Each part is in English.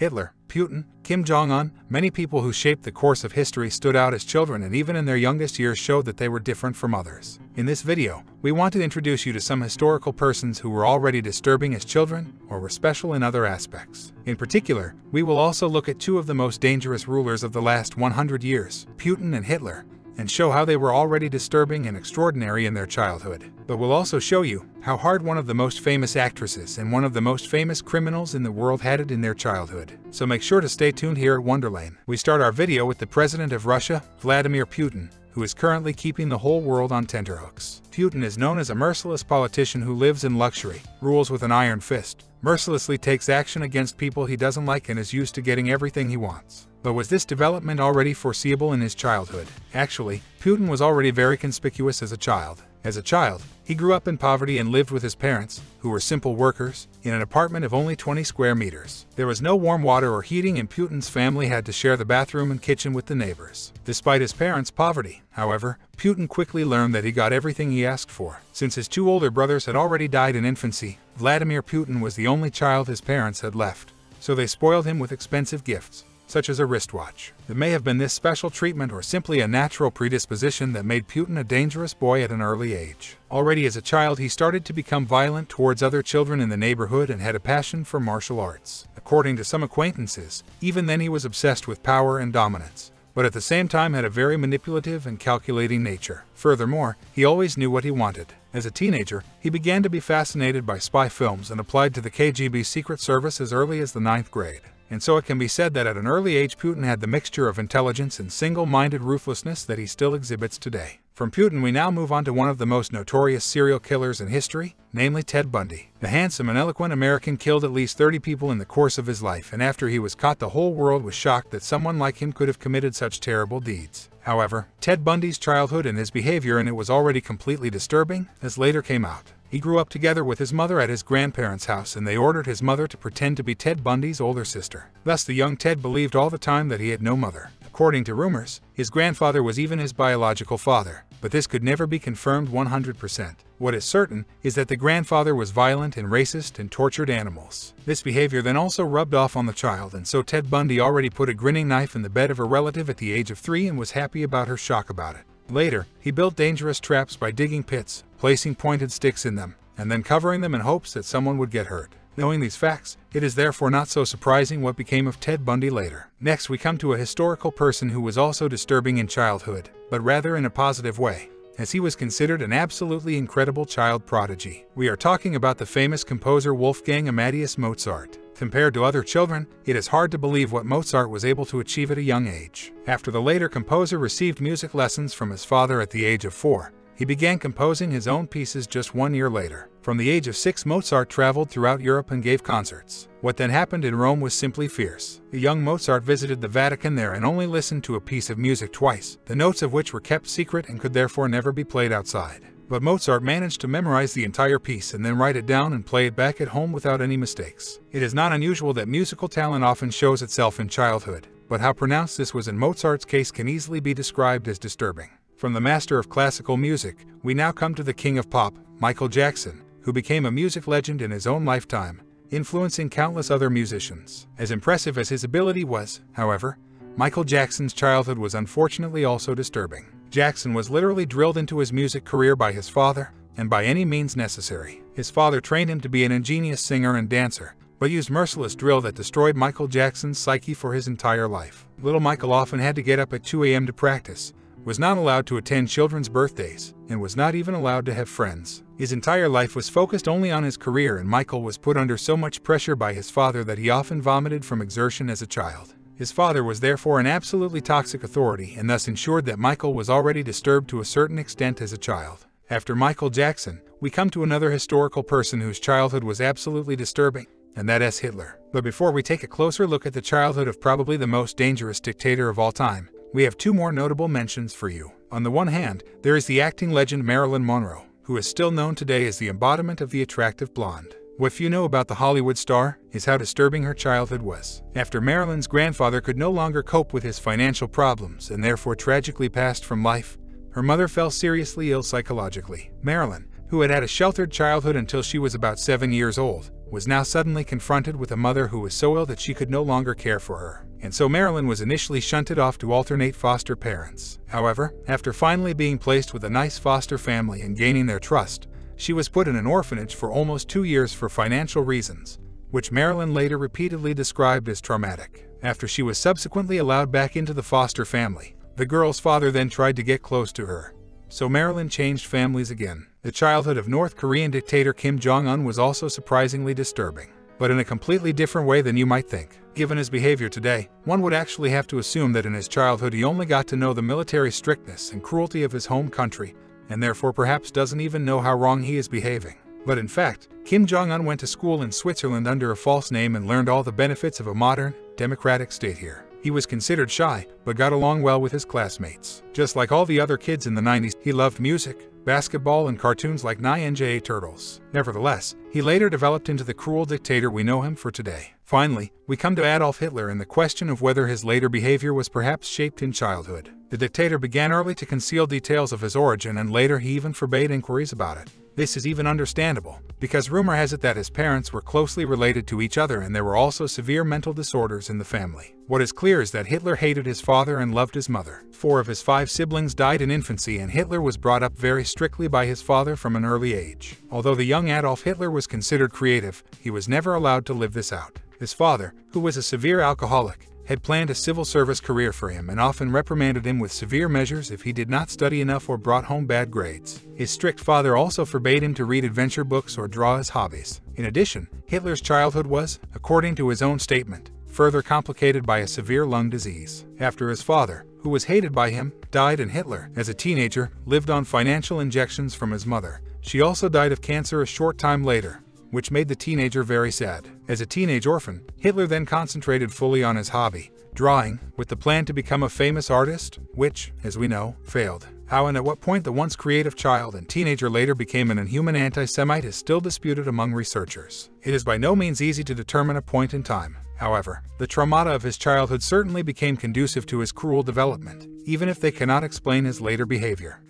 Hitler, Putin, Kim Jong Un, many people who shaped the course of history stood out as children and even in their youngest years showed that they were different from others. In this video, we want to introduce you to some historical persons who were already disturbing as children or were special in other aspects. In particular, we will also look at two of the most dangerous rulers of the last 100 years, Putin and Hitler, and show how they were already disturbing and extraordinary in their childhood. But we'll also show you how hard one of the most famous actresses and one of the most famous criminals in the world had it in their childhood. So make sure to stay tuned here at Wonderlane. We start our video with the president of Russia, Vladimir Putin, who is currently keeping the whole world on tenterhooks. Putin is known as a merciless politician who lives in luxury, rules with an iron fist, mercilessly takes action against people he doesn't like and is used to getting everything he wants. But was this development already foreseeable in his childhood? Actually, Putin was already very conspicuous as a child. As a child, he grew up in poverty and lived with his parents, who were simple workers, in an apartment of only 20 square meters. There was no warm water or heating and Putin's family had to share the bathroom and kitchen with the neighbors. Despite his parents' poverty, however, Putin quickly learned that he got everything he asked for. Since his two older brothers had already died in infancy, Vladimir Putin was the only child his parents had left, so they spoiled him with expensive gifts, such as a wristwatch. It may have been this special treatment or simply a natural predisposition that made Putin a dangerous boy at an early age. Already as a child, he started to become violent towards other children in the neighborhood and had a passion for martial arts. According to some acquaintances, even then he was obsessed with power and dominance, but at the same time had a very manipulative and calculating nature. Furthermore, he always knew what he wanted. As a teenager, he began to be fascinated by spy films and applied to the KGB Secret Service as early as the 9th grade. And so it can be said that at an early age Putin had the mixture of intelligence and single-minded ruthlessness that he still exhibits today. From Putin we now move on to one of the most notorious serial killers in history, namely Ted Bundy. The handsome and eloquent American killed at least 30 people in the course of his life, and after he was caught the whole world was shocked that someone like him could have committed such terrible deeds. However, Ted Bundy's childhood and his behavior in it was already completely disturbing, as later came out. He grew up together with his mother at his grandparents' house, and they ordered his mother to pretend to be Ted Bundy's older sister. Thus, the young Ted believed all the time that he had no mother. According to rumors, his grandfather was even his biological father, but this could never be confirmed 100%. What is certain is that the grandfather was violent and racist and tortured animals. This behavior then also rubbed off on the child, and so Ted Bundy already put a grinning knife in the bed of a relative at the age of 3 and was happy about her shock about it. Later, he built dangerous traps by digging pits, placing pointed sticks in them, and then covering them in hopes that someone would get hurt. Knowing these facts, it is therefore not so surprising what became of Ted Bundy later. Next, we come to a historical person who was also disturbing in childhood, but rather in a positive way, as he was considered an absolutely incredible child prodigy. We are talking about the famous composer Wolfgang Amadeus Mozart. Compared to other children, it is hard to believe what Mozart was able to achieve at a young age. After the later composer received music lessons from his father at the age of 4, he began composing his own pieces just 1 year later. From the age of 6, Mozart traveled throughout Europe and gave concerts. What then happened in Rome was simply fierce. The young Mozart visited the Vatican there and only listened to a piece of music twice, the notes of which were kept secret and could therefore never be played outside. But Mozart managed to memorize the entire piece and then write it down and play it back at home without any mistakes. It is not unusual that musical talent often shows itself in childhood, but how pronounced this was in Mozart's case can easily be described as disturbing. From the master of classical music, we now come to the king of pop, Michael Jackson, who became a music legend in his own lifetime, influencing countless other musicians. As impressive as his ability was, however, Michael Jackson's childhood was unfortunately also disturbing. Jackson was literally drilled into his music career by his father, and by any means necessary. His father trained him to be an ingenious singer and dancer, but used merciless drill that destroyed Michael Jackson's psyche for his entire life. Little Michael often had to get up at 2 a.m. to practice, was not allowed to attend children's birthdays, and was not even allowed to have friends. His entire life was focused only on his career, and Michael was put under so much pressure by his father that he often vomited from exertion as a child. His father was therefore an absolutely toxic authority and thus ensured that Michael was already disturbed to a certain extent as a child. After Michael Jackson, we come to another historical person whose childhood was absolutely disturbing, and that is Hitler. But before we take a closer look at the childhood of probably the most dangerous dictator of all time, we have two more notable mentions for you. On the one hand, there is the acting legend Marilyn Monroe, who is still known today as the embodiment of the attractive blonde. What few know about the Hollywood star is how disturbing her childhood was. After Marilyn's grandfather could no longer cope with his financial problems and therefore tragically passed from life, her mother fell seriously ill psychologically. Marilyn, who had had a sheltered childhood until she was about 7 years old, was now suddenly confronted with a mother who was so ill that she could no longer care for her, and so Marilyn was initially shunted off to alternate foster parents. However, after finally being placed with a nice foster family and gaining their trust, she was put in an orphanage for almost 2 years for financial reasons, which Marilyn later repeatedly described as traumatic. After she was subsequently allowed back into the foster family, the girl's father then tried to get close to her. So Marilyn changed families again. The childhood of North Korean dictator Kim Jong Un was also surprisingly disturbing, but in a completely different way than you might think. Given his behavior today, one would actually have to assume that in his childhood he only got to know the military strictness and cruelty of his home country, and therefore perhaps doesn't even know how wrong he is behaving. But in fact, Kim Jong Un went to school in Switzerland under a false name and learned all the benefits of a modern, democratic state here. He was considered shy, but got along well with his classmates. Just like all the other kids in the 90s, he loved music, basketball, and cartoons like Ninja Turtles. Nevertheless, he later developed into the cruel dictator we know him for today. Finally, we come to Adolf Hitler and the question of whether his later behavior was perhaps shaped in childhood. The dictator began early to conceal details of his origin, and later he even forbade inquiries about it. This is even understandable, because rumor has it that his parents were closely related to each other and there were also severe mental disorders in the family. What is clear is that Hitler hated his father and loved his mother. 4 of his 5 siblings died in infancy, and Hitler was brought up very strictly by his father from an early age. Although the young Adolf Hitler was considered creative, he was never allowed to live this out. His father, who was a severe alcoholic, had planned a civil service career for him and often reprimanded him with severe measures if he did not study enough or brought home bad grades. His strict father also forbade him to read adventure books or draw his hobbies. In addition, Hitler's childhood was, according to his own statement, further complicated by a severe lung disease. After his father, who was hated by him, died and Hitler, as a teenager, lived on financial injections from his mother. She also died of cancer a short time later, which made the teenager very sad. As a teenage orphan, Hitler then concentrated fully on his hobby, drawing, with the plan to become a famous artist, which, as we know, failed. How and at what point the once creative child and teenager later became an inhuman anti-Semite is still disputed among researchers. It is by no means easy to determine a point in time. However, the traumata of his childhood certainly became conducive to his cruel development, even if they cannot explain his later behavior.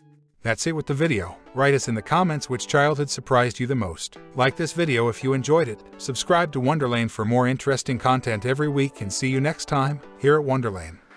That's it with the video. Write us in the comments which childhood surprised you the most. Like this video if you enjoyed it, subscribe to Wonderlane for more interesting content every week, and see you next time, here at Wonderlane.